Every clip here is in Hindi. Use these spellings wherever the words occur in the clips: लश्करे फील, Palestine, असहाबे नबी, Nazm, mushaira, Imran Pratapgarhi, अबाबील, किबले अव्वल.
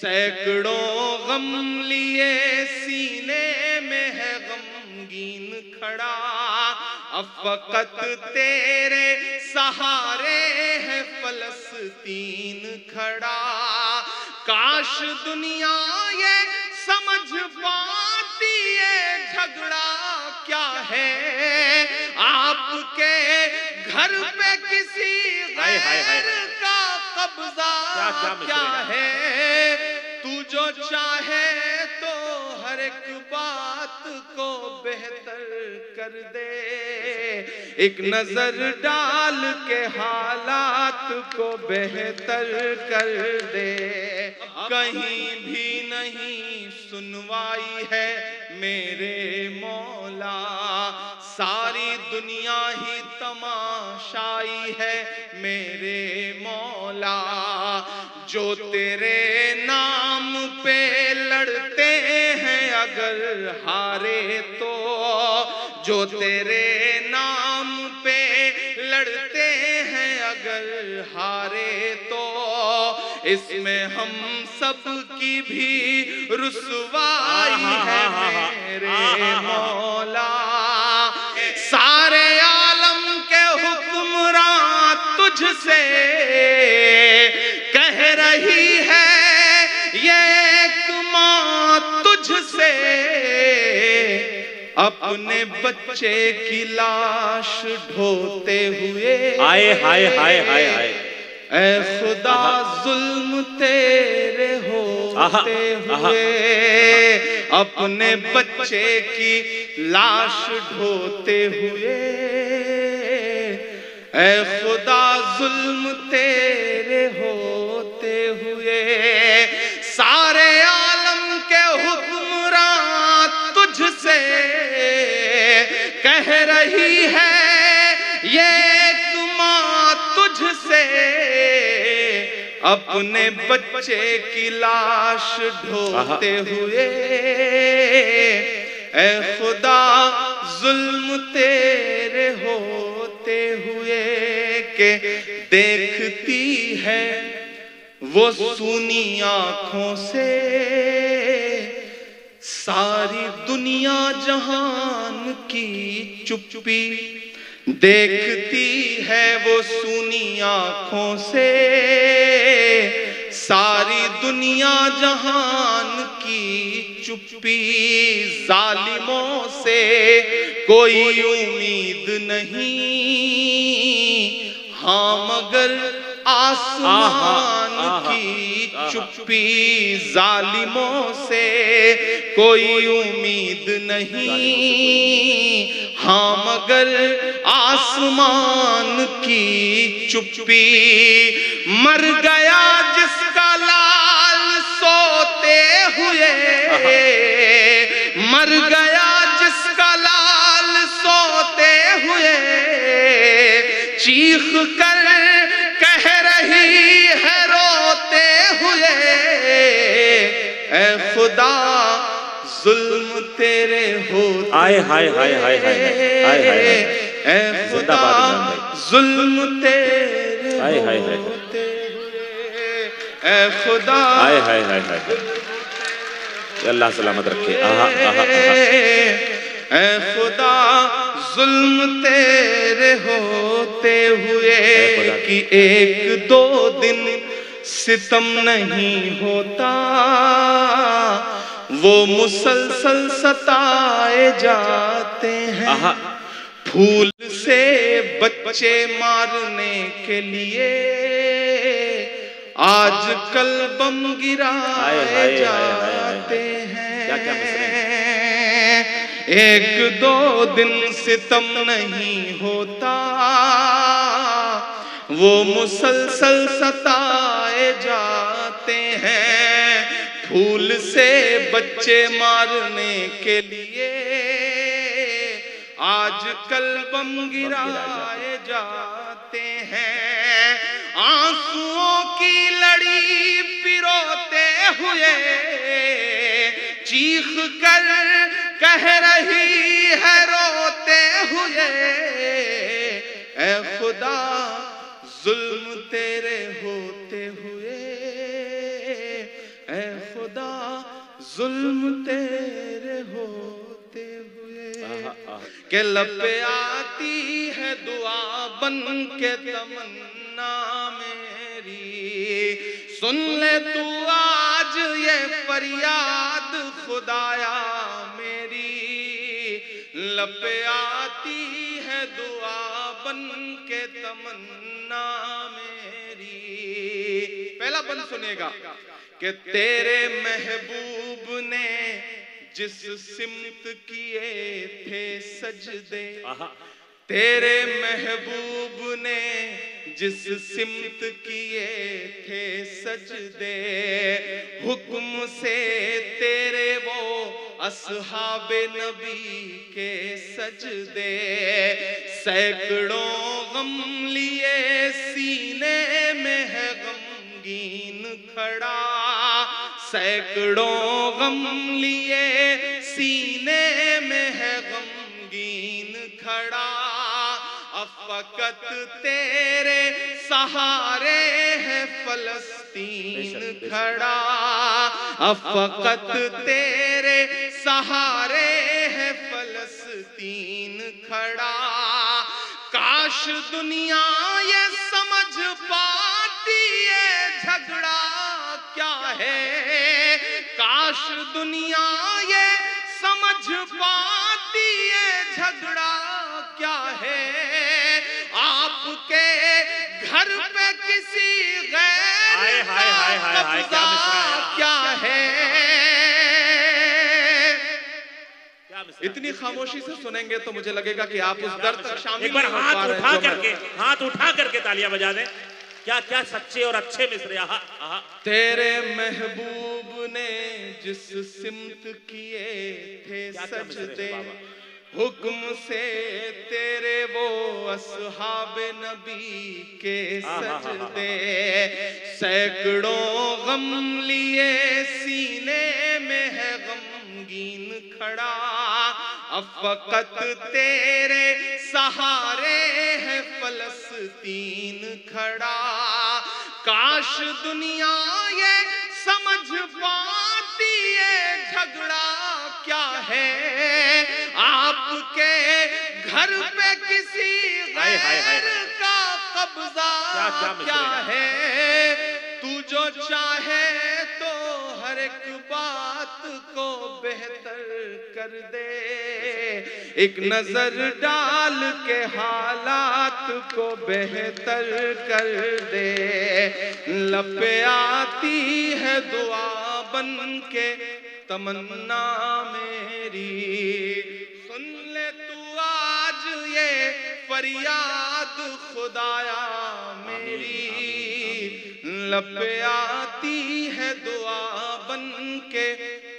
सैकड़ों गम लिए सीने में है गमगीन खड़ा, अब फकत तेरे सहारे है फलस्तीन खड़ा। काश दुनिया ये समझ पाती ये झगड़ा क्या है, आपके घर पे किसी गैर का कब्जा क्या है। तू जो चाहे तो हर एक बात को बेहतर कर दे, एक नजर डाल के हालात को बेहतर कर दे। कहीं भी नहीं सुनवाई है मेरे मौला, सारी दुनिया ही तमाशाई है मेरे मौला। जो तेरे नाम पे लड़ते हैं अगर हारे तो, जो तेरे नाम पे लड़ते हैं अगर हारे तो, इसमें हम सब की भी रुसवाई है मेरे मौला। सारे आलम के हुक्मरां तुझसे कह रही है ये एक माँ तुझसे, अपने बच्चे की लाश ढोते हुए आए हाय हाय हाय हाय। ऐ खुदा जुल्म तेरे होते हुए, अपने बच्चे की लाश ढोते हुए, ऐ खुदा जुल्म तेरे होते हुए। सारे आलम के हुक्मरां तुझसे कह रही है ये एक माँ तुझसे, अपने बच्चे की लाश ढोते हुए, ऐ खुदा जुल्म तेरे होते हुए। के देखती है वो सुनी आँखों से सारी दुनिया जहान की चुपचुपी, देखती है वो सुनी आँखों से सारी दुनिया जहान की चुप्पी। जालिमों से कोई उम्मीद नहीं, हाँ मगर आसमान की चुप्पी। जालिमों से कोई उम्मीद नहीं, हाँ मगर आसमान की चुप्पी। मर गया जिसका लाल सोते हुए, मर गया जिसका लाल सोते हुए, चीख कर कह रही है रोते हुए, ऐ खुदा जुल्म तेरे होते आए हाय हाय हाय हाय हाय हाय। ऐ खुदा जुल्म तेरे हाय हाय हाय होते, ऐ खुदा हाय हाय हाय हाय। अल्लाह सलामत रखे। ऐ खुदा जुल्म तेरे होते हुए कि एक दो दिन सितम नहीं होता, वो मुसलसल सताए जाते हैं। फूल से बच्चे मारने के लिए आजकल बम गिराए जाते हैं। एक दो दिन सितम नहीं होता, वो मुसलसल सताए जाते हैं। फूल से बच्चे मारने के लिए आजकल बम गिराए जाते हैं। आंसुओं की लड़ी पिरोते हुए, चीख कर कह रही है रोते हुए, ऐ खुदा जुल्म तेरे होते हुए, ऐ ऐ खुदा जुल्म तेरे होते हुए के लब पे आती है दुआ बन के तमन्ना मेरी, सुन ले तू आज ये फरियाद खुदाया मेरी। लब पे आती है दुआ बन के तमन्ना मेरी। पहला बन सुनेगा कि तेरे महबूब ने जिस सिमत किए थे सजदे, तेरे महबूब ने जिस सिमत किए थे सजदे, हुक्म से तेरे वो असहाबे नबी के सजदे, सैकड़ों गम लिए सीने में है गमगीन खड़ा, सैकड़ों गम लिए सीने में है गमगीन खड़ा, अफकत तेरे सहारे है फलस्तीन खड़ा, अफकत तेरे सहारे है फलस्तीन खड़ा। काश दुनिया ये समझ पाती है झगड़ा क्या है, काश दुनिया ये समझ पाती है झगड़ा क्या है। आपके घर पे किसी गैर का कब्जा क्या है। इतनी खामोशी से सुनेंगे तो मुझे लगेगा कि आप उस दर्द तक शामिल हो पा रहे हैं। हाथ उठा करके तालियां बजा दें। क्या क्या सच्चे और अच्छे मिस्र। आहा। तेरे महबूब ने जिस सिमत किए थे सजदे, हुक्म से तेरे वो असहाबे नबी के सजदे, सैकड़ों गम लिए सीने में है गमगीन खड़ा, अफकत तेरे सहारे है फलस्तीन खड़ा। काश दुनिया ये समझ पाती है झगड़ा क्या है। आपके घर पे किसी गैर का कब्जा क्या है। तू जो चाहे तो हर एक बात को बेहतर कर दे, एक नजर डाल के हालात को बेहतर कर दे। लपे आती है दुआ बन के तमन्ना मेरी, सुन ले तू आज ये फरियाद खुदाया मेरी। लब पे आती है दुआ बन के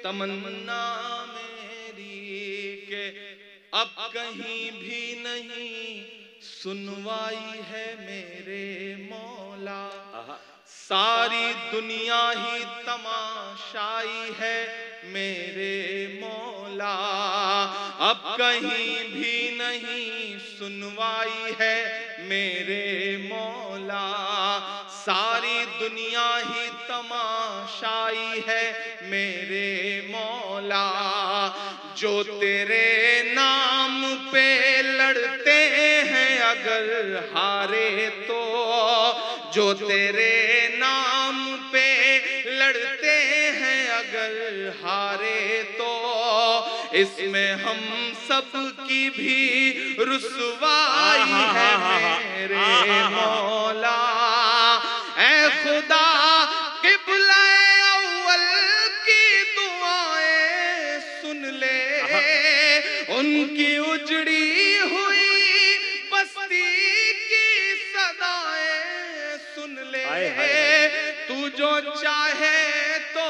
तमन्ना मेरी के अब कहीं भी नहीं सुनवाई है मेरे मौला, सारी दुनिया ही तमाशाई है मेरे मौला। अब कहीं भी नहीं सुनवाई है मेरे मौला, सारी दुनिया ही तमाशाई है मेरे मौला। जो तेरे नाम पे लड़ते हैं अगर हारे तो, जो तेरे नाम पे लड़ते हैं अगर हारे तो, इसमें हम सब की भी रुसवाई है मेरे मौला। ऐ खुदा किबले अव्वल की दुआएं सुन ले, उनकी उजड़ी हुई बस्ती की सदाएं सुन ले। तू जो चाहे तो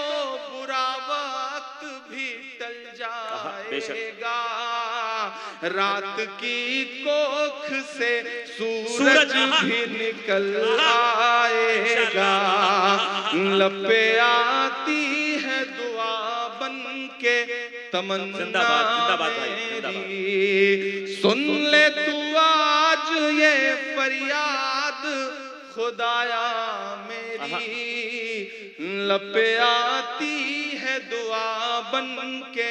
बुरा वक्त भी टल जाएगा, रात की कोख से सूरज भी निकल आएगा। लब पे आती है दुआ बन के तमन्ना मेरी, सुन ले तू आज ये फरियाद खुदाया मेरी लपे आती है दुआ बन के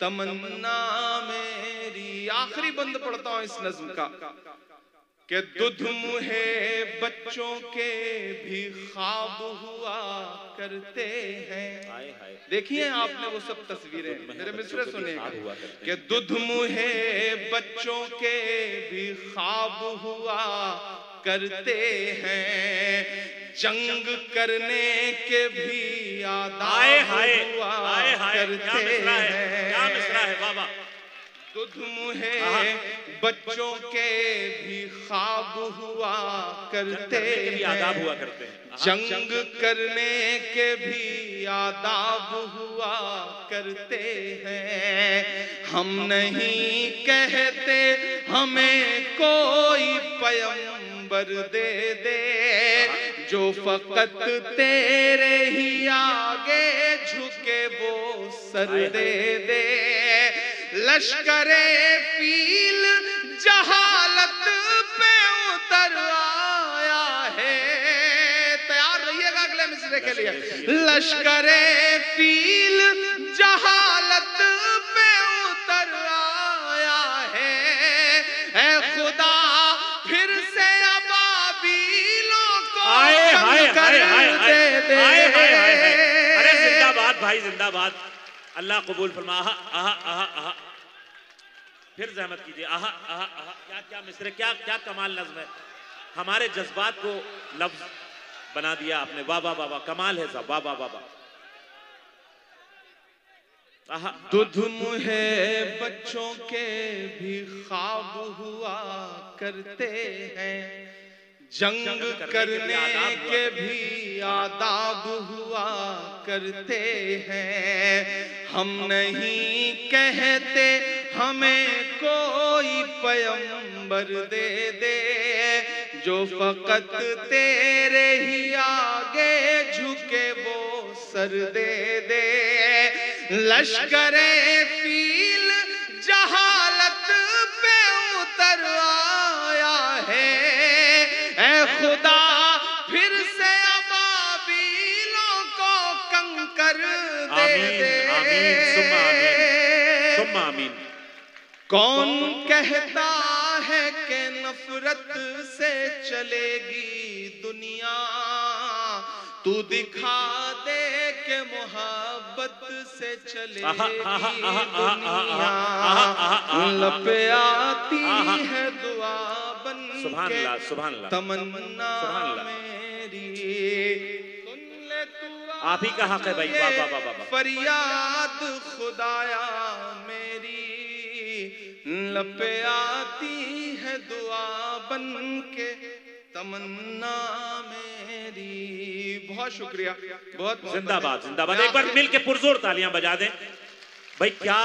तमन्ना मेरी। आखिरी बंद पढ़ता हूँ इस नज्म का कि दुध मुहे बच्चों के भी ख्वाब हुआ करते हैं। देखिए आपने वो सब तस्वीरें मेरे मिस्टर सुनेगा कि दुध मुहे बच्चों के भी ख्वाब हुआ करते हैं, जंग करने के भी आदाए हुआ करते हैं। बाबा दुध मुहे बच्चों के भी ख्वाब हुआ करते हैं, जंग करने के भी आदाब हुआ करते हैं। हम नहीं कहते हमें कोई पैगंबर दे दे, जो फकत तेरे ही आगे झुके वो सर दे दे। लश्करे फील जहालत पे उतर आया है, तैयार रहिएगा अगले मिसरे के लिए। लश्करे फील जहालत पे उतर आया है, ऐ खुदा फिर से अबाबीलों को जंग कर दे दे। अरे जिंदाबाद भाई जिंदाबाद, अल्लाह कबूल फरमा। आहा आहा आहा आहा, फिर जहमत कीजिए। आहा आहा आहा, क्या क्या मिसरे, क्या क्या कमाल नज्म है। हमारे जज्बात को लफ्ज बना दिया आपने। वाह वाह वाह, कमाल है साहब, वाह वाह वाह। दुध मुहे बच्चों के भी ख्वाब हुआ करते हैं, जंग करने के भी आदाब हुआ करते हैं। हम नहीं कहते हमें कोई पैगंबर दे दे, जो फकत तेरे ही आगे झुके वो सर दे दे। लश्करे फील जहालत पे उतर आया है, ऐ खुदा फिर से अबाबीलों को कंकर दे दे। आमीन। कौन कहता है कि नफरत से चलेगी दुनिया, तू दिखा दे के मोहब्बत से चलेगी दुनिया। लपे आती है दुआ बन के तमन्ना मेरी। आप ही का हक है भाई, वाह वाह वाह। फरियाद खुदाया मेरी लपे आती है दुआ बन के तमन्ना मेरी। बहुत शुक्रिया, बहुत जिंदाबाद जिंदाबाद। एक बार मिल के पुरजोर तालियां बजा दें भाई। क्या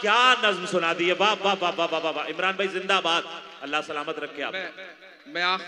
क्या नज्म सुना दी है, वाह वाह वाह वाह वाह वाह। इमरान भाई जिंदाबाद, अल्लाह सलामत रखे आप। मैं